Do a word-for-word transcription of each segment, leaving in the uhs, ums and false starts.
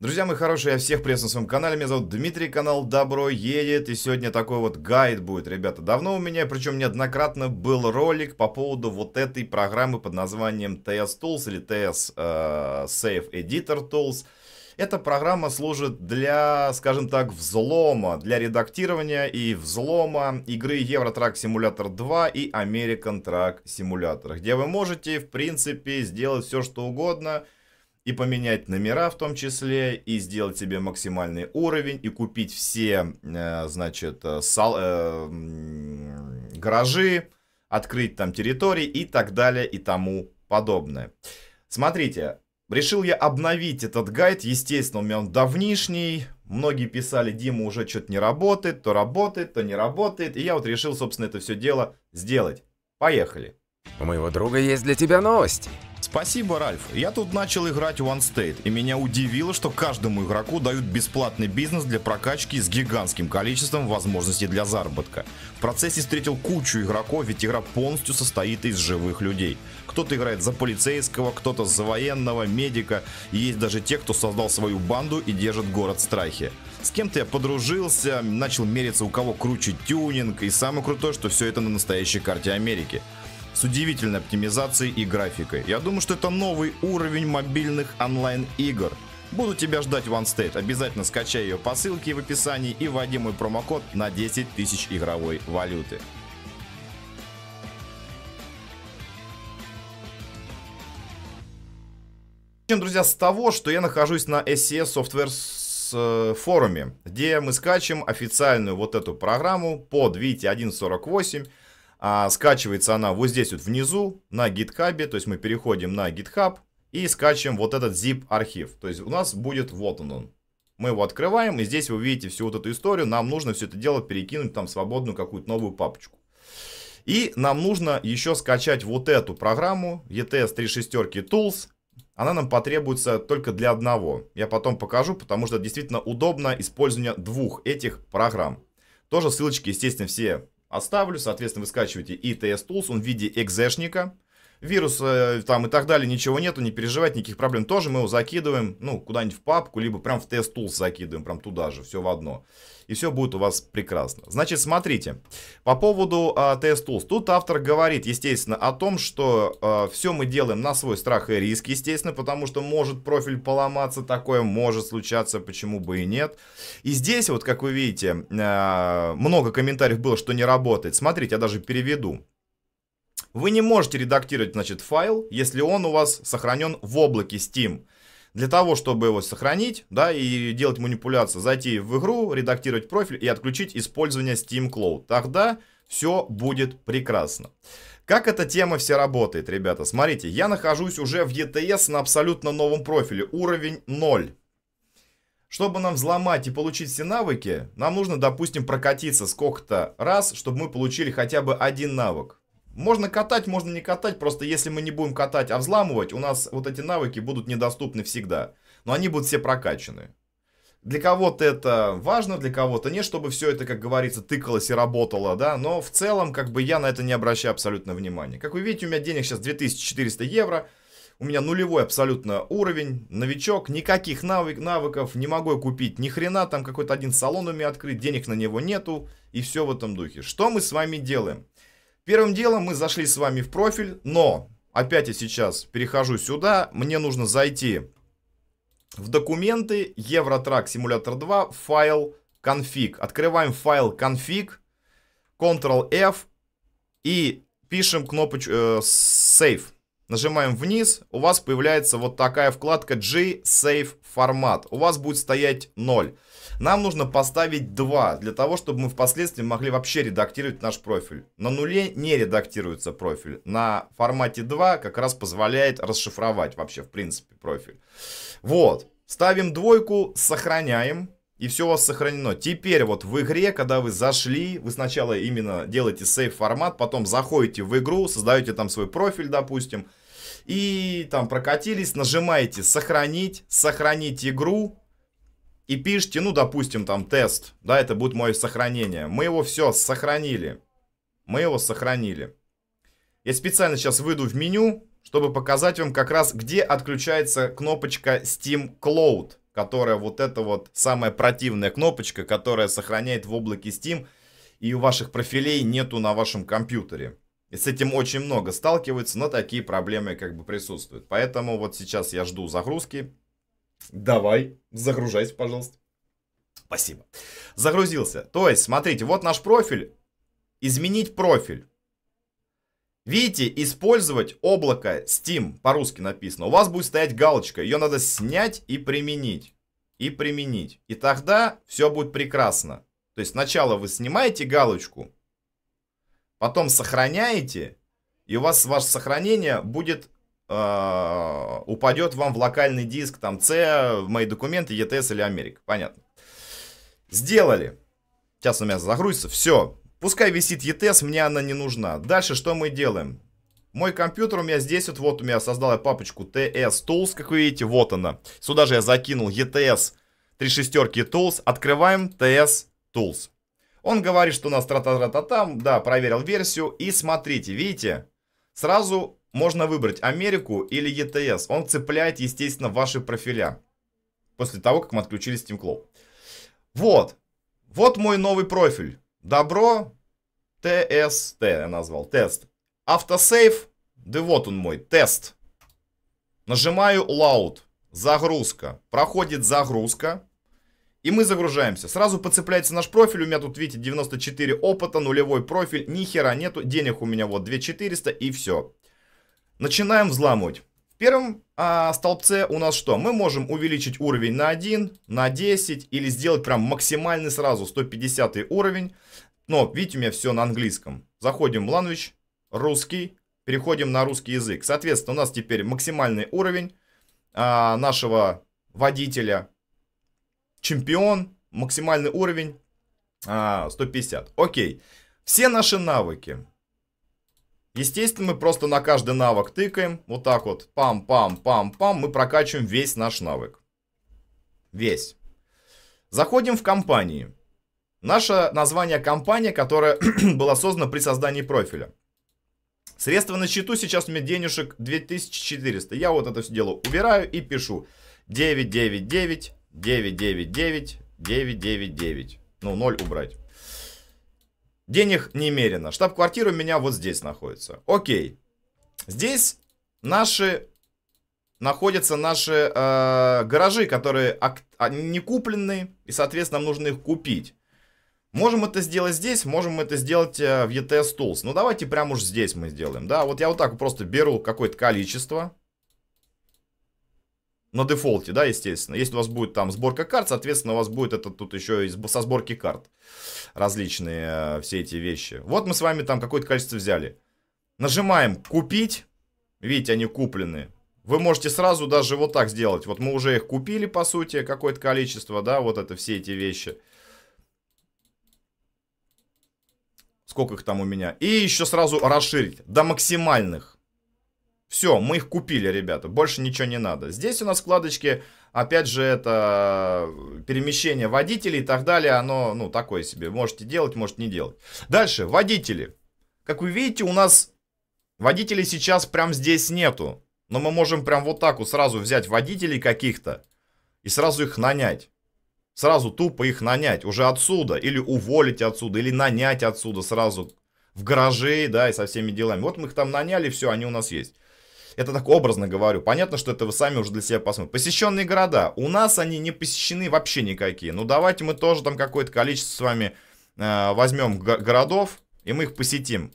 Друзья мои хорошие, я всех приветствую на своем канале, меня зовут Дмитрий, канал Добро Едет, и сегодня такой вот гайд будет, ребята. Давно у меня, причем неоднократно, был ролик по поводу вот этой программы под названием ти эс Tools или ти эс э, Safe Editor Tools. Эта программа служит для, скажем так, взлома, для редактирования и взлома игры Euro Truck Simulator два и American Truck Simulator, где вы можете, в принципе, сделать все, что угодно. И поменять номера в том числе, и сделать себе максимальный уровень, и купить все, значит, сал, э, гаражи, открыть там территории и так далее и тому подобное. Смотрите, решил я обновить этот гайд, естественно, у меня он давнишний. Многие писали, Дима, уже что-то не работает, то работает, то не работает. И я вот решил, собственно, это все дело сделать. Поехали. У моего друга есть для тебя новости. Спасибо, Ральф. Я тут начал играть в OneState, и меня удивило, что каждому игроку дают бесплатный бизнес для прокачки с гигантским количеством возможностей для заработка. В процессе встретил кучу игроков, ведь игра полностью состоит из живых людей. Кто-то играет за полицейского, кто-то за военного, медика, и есть даже те, кто создал свою банду и держит город в страхе. С кем-то я подружился, начал мериться, у кого круче тюнинг, и самое крутое, что все это на настоящей карте Америки. С удивительной оптимизацией и графикой. Я думаю, что это новый уровень мобильных онлайн-игр. Буду тебя ждать в OneState. Обязательно скачай ее по ссылке в описании и вводи мой промокод на десять тысяч игровой валюты. Начнем, друзья, с того, что я нахожусь на эс си эс Software форуме, где мы скачем официальную вот эту программу под, видите, один сорок восемь. А скачивается она вот здесь вот внизу на GitHub, то есть мы переходим на GitHub и скачем вот этот zip архив. То есть у нас будет вот он, он. Мы его открываем, и здесь вы видите всю вот эту историю. Нам нужно все это дело перекинуть там в свободную какую-то новую папочку. И нам нужно еще скачать вот эту программу и ти эс три шесть Tools. Она нам потребуется только для одного. Я потом покажу, потому что действительно удобно использование двух этих программ. Тоже ссылочки, естественно, все оставлю, соответственно, вы скачиваете и ти эс Tools, он в виде экзешника, вируса там и так далее, ничего нету, не переживайте, никаких проблем тоже, мы его закидываем, ну, куда-нибудь в папку, либо прям в ти эс Tools закидываем, прям туда же, все в одно. И все будет у вас прекрасно. Значит, смотрите, по поводу а, ти эс Tools, тут автор говорит, естественно, о том, что а, все мы делаем на свой страх и риск, естественно, потому что может профиль поломаться, такое может случаться, почему бы и нет. И здесь, вот как вы видите, а, много комментариев было, что не работает. Смотрите, я даже переведу. Вы не можете редактировать, значит, файл, если он у вас сохранен в облаке Steam. Для того, чтобы его сохранить, да, и делать манипуляцию, зайти в игру, редактировать профиль и отключить использование Steam Cloud. Тогда все будет прекрасно. Как эта тема вся работает, ребята? Смотрите, я нахожусь уже в и ти эс на абсолютно новом профиле, уровень ноль. Чтобы нам взломать и получить все навыки, нам нужно, допустим, прокатиться сколько-то раз, чтобы мы получили хотя бы один навык. Можно катать, можно не катать, просто если мы не будем катать, а взламывать, у нас вот эти навыки будут недоступны всегда. Но они будут все прокачаны. Для кого-то это важно, для кого-то нет, чтобы все это, как говорится, тыкалось и работало, да. Но в целом, как бы я на это не обращаю абсолютно внимания. Как вы видите, у меня денег сейчас две тысячи четыреста евро. У меня нулевой абсолютно уровень, новичок, никаких навык, навыков, не могу купить ни хрена, там какой-то один салон у меня открыт, денег на него нету и все в этом духе. Что мы с вами делаем? Первым делом мы зашли с вами в профиль, но опять я сейчас перехожу сюда, мне нужно зайти в документы, Euro Truck Simulator два, файл config. Открываем файл config, контрол эф и пишем кнопочку э, save. Нажимаем вниз, у вас появляется вот такая вкладка G-Save формат. У вас будет стоять ноль. Нам нужно поставить два, для того, чтобы мы впоследствии могли вообще редактировать наш профиль. На нуле не редактируется профиль. На формате два как раз позволяет расшифровать вообще, в принципе, профиль. Вот, ставим двойку, сохраняем. И все у вас сохранено. Теперь вот в игре, когда вы зашли, вы сначала именно делаете сейф формат, потом заходите в игру, создаете там свой профиль, допустим, и там прокатились, нажимаете «Сохранить», «Сохранить игру» и пишите, ну, допустим, там «Тест», да, это будет мое сохранение. Мы его все сохранили. Мы его сохранили. Я специально сейчас выйду в меню, чтобы показать вам как раз, где отключается кнопочка Steam Cloud, которая вот эта вот самая противная кнопочка, которая сохраняет в облаке Steam, и у ваших профилей нету на вашем компьютере. И с этим очень много сталкиваются, но такие проблемы как бы присутствуют. Поэтому вот сейчас я жду загрузки. Давай, загружайся, пожалуйста. Спасибо. Загрузился. То есть, смотрите, вот наш профиль. Изменить профиль. Видите, использовать облако Steam, по-русски написано. У вас будет стоять галочка. Ее надо снять и применить. И применить. И тогда все будет прекрасно. То есть, сначала вы снимаете галочку, потом сохраняете, и у вас ваше сохранение будет... Uh, упадет вам в локальный диск, там, C, мои документы, и ти эс или Америка. Понятно. Сделали. Сейчас у меня загрузится. Все. Пускай висит и ти эс, мне она не нужна. Дальше что мы делаем? Мой компьютер у меня здесь вот, вот у меня создала папочку ти эс Tools, как вы видите, вот она. Сюда же я закинул и ти эс три шесть Tools. Открываем ти эс Tools. Он говорит, что у нас тра-та-та-та-там. Да, проверил версию. И смотрите, видите, сразу... Можно выбрать Америку или и ти эс. Он цепляет, естественно, ваши профиля. После того, как мы отключили Steam Cloud. Вот. Вот мой новый профиль. Добро. ти эс. Т я назвал. Тест. Автосейв. Да вот он мой. Тест. Нажимаю Loud. Загрузка. Проходит загрузка. И мы загружаемся. Сразу подцепляется наш профиль. У меня тут, видите, девяносто четыре опыта. Нулевой профиль. Ни хера нету. Денег у меня вот две тысячи четыреста. И все. Начинаем взламывать. В первом а, столбце у нас что? Мы можем увеличить уровень на один, на десять или сделать прям максимальный сразу сто пятидесятый уровень. Но видите, у меня все на английском. Заходим в language, русский, переходим на русский язык. Соответственно, у нас теперь максимальный уровень а, нашего водителя. Чемпион, максимальный уровень а, сто пятьдесят. Окей. Все наши навыки. Естественно, мы просто на каждый навык тыкаем. Вот так вот. Пам-пам-пам-пам. Мы прокачиваем весь наш навык. Весь. Заходим в компании. Наше название компании, которая была создана при создании профиля. Средства на счету. Сейчас у меня денежек две тысячи четыреста. Я вот это все дело убираю и пишу. девять девять девять девять девять девять девять девять девять. Ну, ноль убрать. Денег немерено. Штаб-квартира у меня вот здесь находится. Окей. Здесь наши... Находятся наши э, гаражи, которые не куплены. И, соответственно, нам нужно их купить. Можем это сделать здесь. Можем это сделать э, в и ти эс Tools. Ну, давайте прямо уж здесь мы сделаем. Да, вот я вот так просто беру какое-то количество. На дефолте, да, естественно. Если у вас будет там сборка карт, соответственно, у вас будет это тут еще и со сборки карт. Различные э, все эти вещи. Вот мы с вами там какое-то количество взяли. Нажимаем «Купить». Видите, они куплены. Вы можете сразу даже вот так сделать. Вот мы уже их купили, по сути, какое-то количество, да, вот это все эти вещи. Сколько их там у меня. И еще сразу расширить до максимальных. Все, мы их купили, ребята. Больше ничего не надо. Здесь у нас вкладочки, опять же, это перемещение водителей и так далее. Оно, ну, такое себе. Можете делать, можете не делать. Дальше, водители. Как вы видите, у нас водителей сейчас прям здесь нету. Но мы можем прям вот так вот сразу взять водителей каких-то и сразу их нанять. Сразу тупо их нанять. Уже отсюда. Или уволить отсюда. Или нанять отсюда сразу в гаражи, да, и со всеми делами. Вот мы их там наняли, все, они у нас есть. Это так образно говорю. Понятно, что это вы сами уже для себя посмотрите. Посещенные города. У нас они не посещены вообще никакие. Ну, давайте мы тоже там какое-то количество с вами э, возьмем городов. И мы их посетим.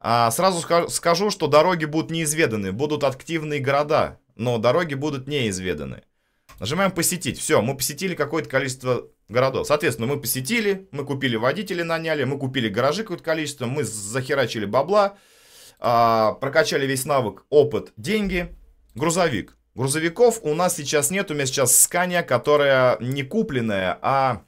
А сразу ска скажу, что дороги будут неизведаны. Будут активные города. Но дороги будут неизведаны. Нажимаем «Посетить». Все, мы посетили какое-то количество городов. Соответственно, мы посетили. Мы купили водителей, наняли. Мы купили гаражи какое-то количество. Мы захерачили бабла. Прокачали весь навык, опыт, деньги. Грузовик. Грузовиков у нас сейчас нет. У меня сейчас скания, которая не купленная, а...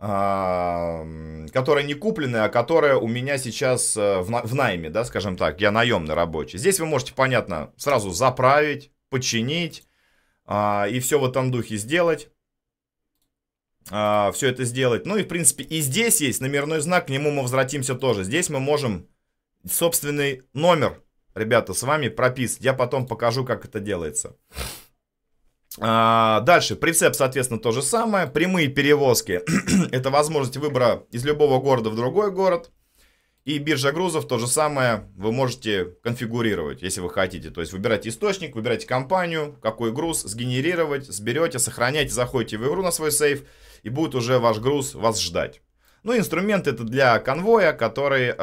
а которая не купленная, а которая у меня сейчас в, на... в найме, да, скажем так. Я наемный рабочий. Здесь вы можете, понятно, сразу заправить, починить. А, и все в этом духе сделать. А, все это сделать. Ну и, в принципе, и здесь есть номерной знак. К нему мы возвратимся тоже. Здесь мы можем... собственный номер ребята, с вами прописать. Я потом покажу, как это делается. А, дальше, прицеп, соответственно, то же самое. Прямые перевозки. Это возможность выбора из любого города в другой город. И биржа грузов, то же самое, вы можете конфигурировать, если вы хотите. То есть, выбирайте источник, выбирайте компанию, какой груз, сгенерировать, сберете, сохраняйте, заходите в игру на свой сейф, и будет уже ваш груз вас ждать. Ну, инструмент это для конвоя, который э,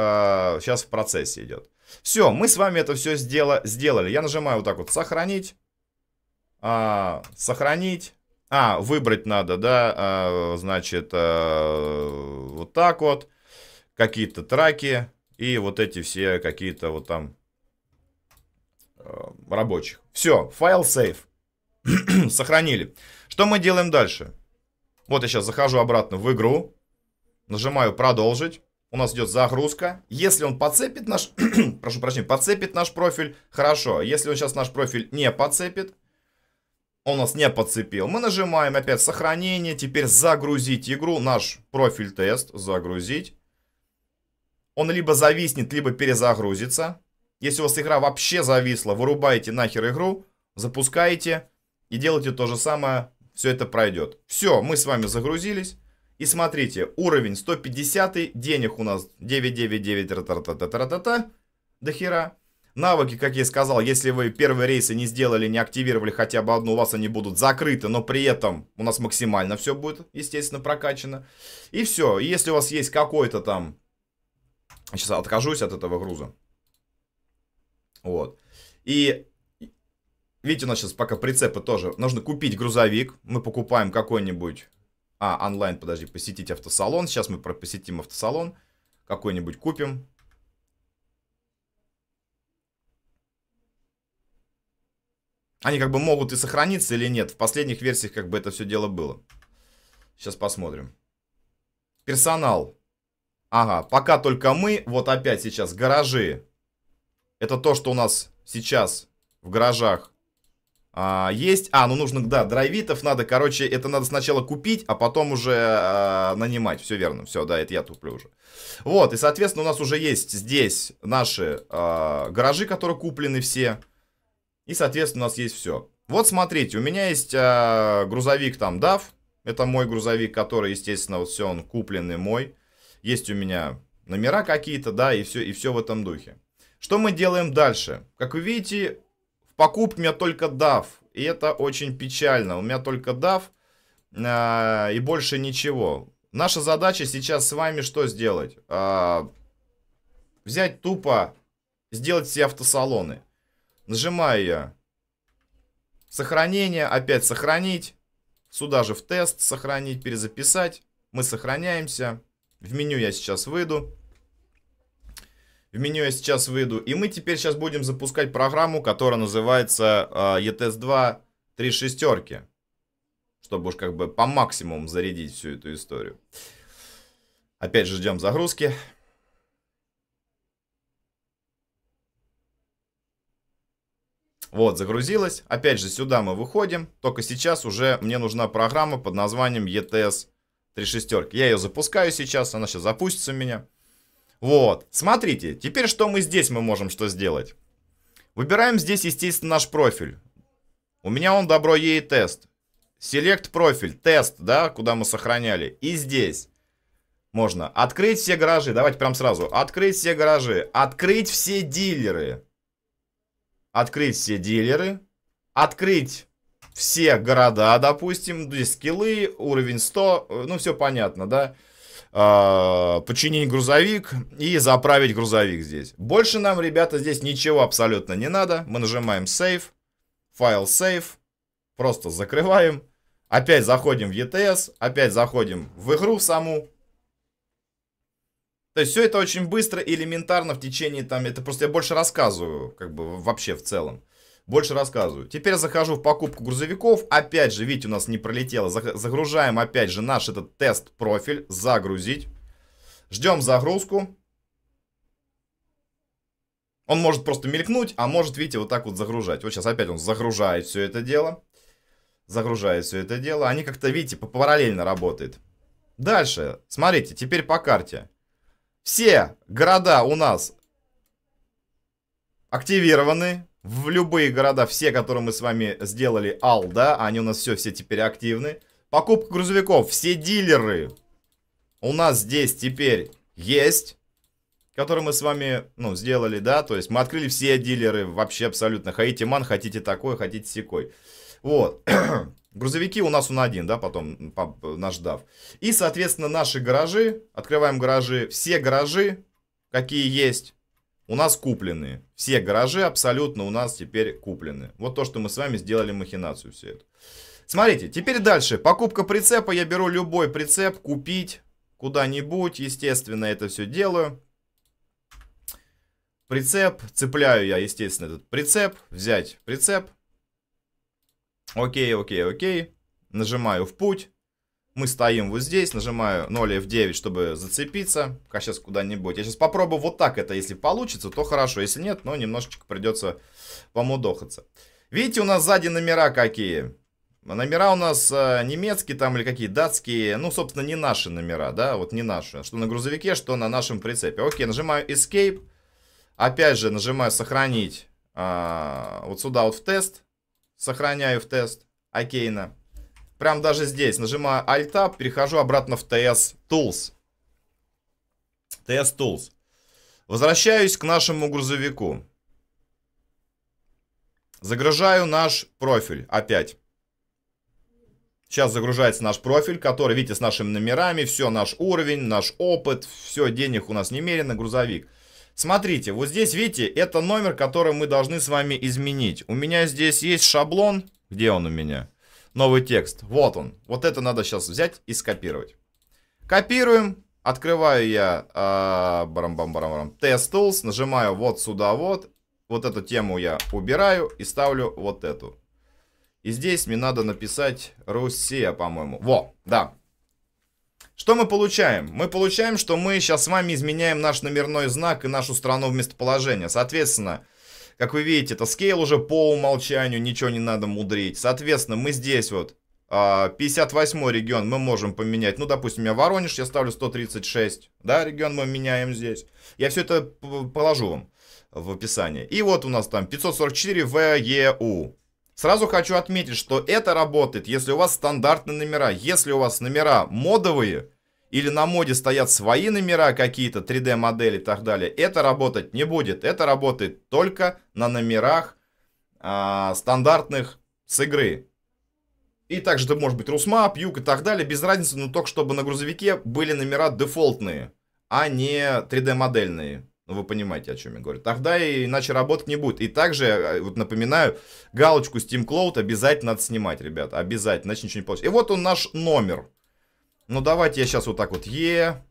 сейчас в процессе идет. Все, мы с вами это все сдела- сделали. Я нажимаю вот так вот «Сохранить». А, сохранить. А, выбрать надо, да, а, значит, а, вот так вот. Какие-то траки и вот эти все какие-то вот там а, рабочих. Все, файл сейв. Сохранили. Что мы делаем дальше? Вот я сейчас захожу обратно в игру. Нажимаю «Продолжить». У нас идет загрузка. Если он подцепит наш... прошу прощения, подцепит наш профиль, хорошо. Если он сейчас наш профиль не подцепит, он нас не подцепил, мы нажимаем опять «Сохранение». Теперь «Загрузить игру». Наш профиль-тест. «Загрузить». Он либо зависнет, либо перезагрузится. Если у вас игра вообще зависла, вырубаете нахер игру, запускаете и делаете то же самое. Все это пройдет. Все, мы с вами загрузились. И смотрите, уровень сто пятьдесят, денег у нас девять девять девять до хера. Навыки, как я и сказал, если вы первые рейсы не сделали, не активировали хотя бы одну, у вас они будут закрыты, но при этом у нас максимально все будет, естественно, прокачано. И все, если у вас есть какой-то там... Сейчас откажусь от этого груза. Вот. И... Видите, у нас сейчас пока прицепы тоже. Нужно купить грузовик. Мы покупаем какой-нибудь... А, онлайн, подожди, посетить автосалон. Сейчас мы посетим автосалон. Какой-нибудь купим. Они как бы могут и сохраниться или нет. В последних версиях как бы это все дело было. Сейчас посмотрим. Персонал. Ага, пока только мы. Вот опять сейчас гаражи. Это то, что у нас сейчас в гаражах. А, есть, а, ну нужно, да, драйвитов надо, короче, это надо сначала купить, а потом уже а, нанимать, все верно, все, да, это я туплю уже. Вот, и, соответственно, у нас уже есть здесь наши а, гаражи, которые куплены все, и, соответственно, у нас есть все. Вот, смотрите, у меня есть а, грузовик там даф, это мой грузовик, который, естественно, вот все, он купленный мой. Есть у меня номера какие-то, да, и все, и все в этом духе. Что мы делаем дальше? Как вы видите... Покуп у меня только даф, и это очень печально. У меня только даф, э, и больше ничего. Наша задача сейчас с вами что сделать? Э, взять тупо, сделать все автосалоны. Нажимаю я «Сохранение», опять «Сохранить». Сюда же в «Тест», «Сохранить», «Перезаписать». Мы сохраняемся. В меню я сейчас выйду. В меню я сейчас выйду. И мы теперь сейчас будем запускать программу, которая называется э, и ти эс два три шестерки. Чтобы уж как бы по максимуму зарядить всю эту историю. Опять же ждем загрузки. Вот, загрузилось. Опять же сюда мы выходим. Только сейчас уже мне нужна программа под названием и ти эс три шестерки. Я ее запускаю сейчас. Она сейчас запустится у меня. Вот, смотрите, теперь что мы здесь мы можем что сделать? Выбираем здесь, естественно, наш профиль. У меня он «Добро едет тест». Select профиль, тест, да, куда мы сохраняли. И здесь можно открыть все гаражи, давайте прям сразу. Открыть все гаражи, открыть все дилеры. Открыть все дилеры. Открыть все города, допустим, здесь скиллы, уровень сто, ну все понятно, да. Починить грузовик и заправить грузовик здесь. Больше нам, ребята, здесь ничего абсолютно не надо. Мы нажимаем «Save», «Файл Save», просто закрываем. Опять заходим в и ти эс, опять заходим в игру саму. То есть все это очень быстро и элементарно в течение там... Это просто я больше рассказываю, как бы вообще в целом. Больше рассказываю. Теперь захожу в покупку грузовиков. Опять же, видите, у нас не пролетело. Загружаем опять же наш этот тест-профиль. Загрузить. Ждем загрузку. Он может просто мелькнуть, а может, видите, вот так вот загружать. Вот сейчас опять он загружает все это дело. Загружает все это дело. Они как-то, видите, параллельно работают. Дальше. Смотрите, теперь по карте. Все города у нас... активированы в любые города, все, которые мы с вами сделали ал, да, они у нас все, все теперь активны. Покупка грузовиков, все дилеры у нас здесь теперь есть, которые мы с вами, ну, сделали, да, то есть мы открыли все дилеры вообще абсолютно. Хотите ман, хотите такой, хотите сякой. Вот. Грузовики у нас он один, да, потом наш даф. И, соответственно, наши гаражи, открываем гаражи, все гаражи, какие есть, у нас куплены. Все гаражи абсолютно у нас теперь куплены. Вот то, что мы с вами сделали махинацию все это. Смотрите, теперь дальше. Покупка прицепа. Я беру любой прицеп, купить куда-нибудь. Естественно, это все делаю. Прицеп. Цепляю я, естественно, этот прицеп. Взять прицеп. Окей, окей, окей. Нажимаю в путь. Мы стоим вот здесь. Нажимаю ноль эф девять, чтобы зацепиться. А сейчас куда-нибудь. Я сейчас попробую вот так это. Если получится, то хорошо. Если нет, но немножечко придется помудохаться. Видите, у нас сзади номера какие. Номера у нас немецкие там или какие, датские. Ну, собственно, не наши номера, да. Вот не наши. Что на грузовике, что на нашем прицепе. Окей, нажимаю Escape. Опять же нажимаю сохранить. А, вот сюда вот в тест. Сохраняю в тест. Окейно. Прям даже здесь. Нажимаю Alt-Tab. Перехожу обратно в ти эс Tools. ти эс Tools. Возвращаюсь к нашему грузовику. Загружаю наш профиль. Опять. Сейчас загружается наш профиль, который, видите, с нашими номерами. Все, наш уровень, наш опыт. Все, денег у нас немерено. Грузовик. Смотрите, вот здесь, видите, это номер, который мы должны с вами изменить. У меня здесь есть шаблон. Где он у меня? Новый текст. Вот он. Вот это надо сейчас взять и скопировать. Копируем. Открываю я э, барам-барам-барам, ти эс Tools. Нажимаю вот сюда вот. Вот эту тему я убираю и ставлю вот эту. И здесь мне надо написать Россия, по-моему. Во, да. Что мы получаем? Мы получаем, что мы сейчас с вами изменяем наш номерной знак и нашу страну в местоположение. Соответственно, как вы видите, это скейл уже по умолчанию, ничего не надо мудрить. Соответственно, мы здесь вот пятьдесят восьмой регион мы можем поменять. Ну, допустим, у меня Воронеж, я ставлю сто тридцать шесть. Да, регион мы меняем здесь. Я все это положу вам в описании. И вот у нас там пятьсот сорок четыре вэ е у. Сразу хочу отметить, что это работает, если у вас стандартные номера. Если у вас номера модовые или на моде стоят свои номера какие-то, три дэ модели и так далее, это работать не будет. Это работает только на номерах а, стандартных с игры. И также это может быть RusMap, юг и так далее, без разницы, но только чтобы на грузовике были номера дефолтные, а не три дэ модельные. Ну, вы понимаете, о чем я говорю. Тогда и иначе работать не будет. И также, вот напоминаю, галочку Steam Cloud обязательно надо снимать, ребята. Обязательно, иначе ничего не получится. И вот он наш номер. Ну, давайте я сейчас вот так вот. Е.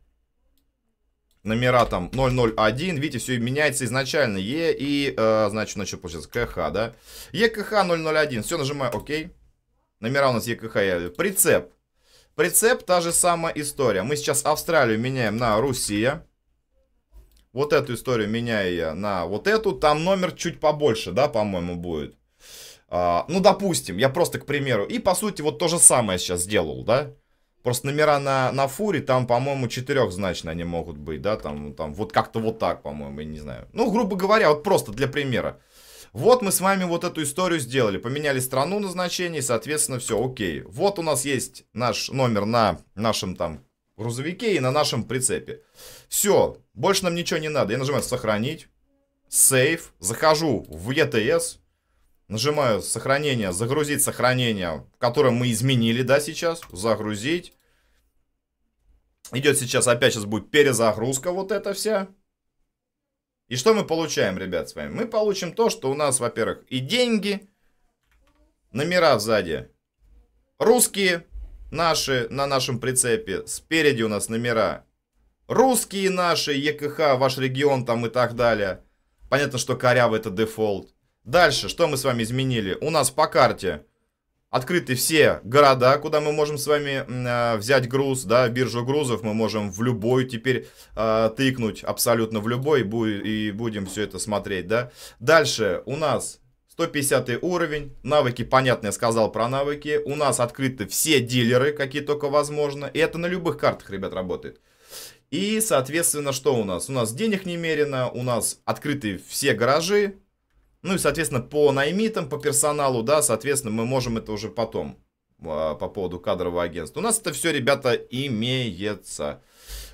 Номера там ноль ноль один. Видите, все меняется изначально. Е и, э, значит, у нас что получается? КХ, да? ЕКХ ноль ноль один. Все, нажимаю ОК. Номера у нас ЕКХ. Я... Прицеп. Прицеп, та же самая история. Мы сейчас Австралию меняем на Россия. Вот эту историю меняю я на вот эту. Там номер чуть побольше, да, по-моему, будет. А, ну, допустим, я просто, к примеру. И, по сути, вот то же самое сейчас сделал, да. Просто номера на, на фуре, там, по-моему, четырехзначные они могут быть, да. Там, там вот как-то вот так, по-моему, я не знаю. Ну, грубо говоря, вот просто для примера. Вот мы с вами вот эту историю сделали. Поменяли страну назначения, и, соответственно, все, окей. Вот у нас есть наш номер на нашем там... грузовике и на нашем прицепе. Все, больше нам ничего не надо. Я нажимаю сохранить, сейф, захожу в и ти эс, нажимаю сохранение, загрузить сохранение, которое мы изменили, да, сейчас, загрузить. Идет сейчас, опять сейчас будет перезагрузка вот эта вся. И что мы получаем, ребят, с вами? Мы получим то, что у нас, во-первых, и деньги, номера сзади русские, наши на нашем прицепе. Спереди у нас номера русские наши, ЕКХ, ваш регион там и так далее. Понятно, что корявый это дефолт. Дальше, что мы с вами изменили? У нас по карте открыты все города, куда мы можем с вами э, взять груз, да, биржу грузов. Мы можем в любой теперь э, тыкнуть, абсолютно в любой, и будем все это смотреть, да. Дальше у нас... сто пятидесятый уровень. Навыки, понятно, я сказал про навыки. У нас открыты все дилеры, какие только возможно. И это на любых картах, ребят, работает. И, соответственно, что у нас? У нас денег немерено. У нас открыты все гаражи. Ну и, соответственно, по наймитам, по персоналу, да, соответственно, мы можем это уже потом по поводу кадрового агентства. У нас это все, ребята, имеется.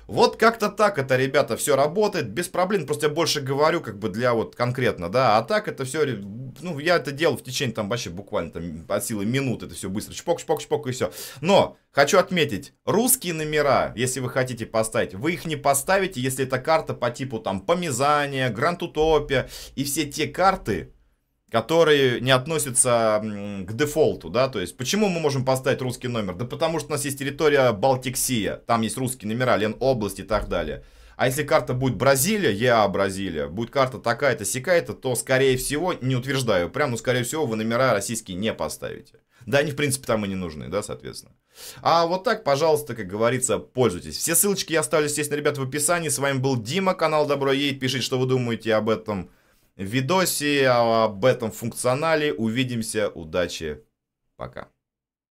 Вот как-то так это, ребята, все работает без проблем. Просто я больше говорю, как бы, для вот конкретно, да. А так это все, ну, я это делал в течение там вообще буквально там от силы минут. Это все быстро чпок-чпок-чпок и все. Но хочу отметить, русские номера, если вы хотите поставить, вы их не поставите, если это карта по типу там Помезания, Гранд Утопия и все те карты, которые не относятся к дефолту, да, то есть, почему мы можем поставить русский номер? Да потому что у нас есть территория Балтиксия, там есть русские номера, Ленобласть и так далее. А если карта будет Бразилия, я Бразилия, будет карта такая-то, сякая-то, то, скорее всего, не утверждаю, прям, ну, скорее всего, вы номера российские не поставите. Да, они, в принципе, там и не нужны, да, соответственно. А вот так, пожалуйста, как говорится, пользуйтесь. Все ссылочки я оставлю, естественно, ребята, в описании. С вами был Дима, канал Добро Едет. Пишите, что вы думаете об этом видосе, об этом функционале. Увидимся, удачи, пока.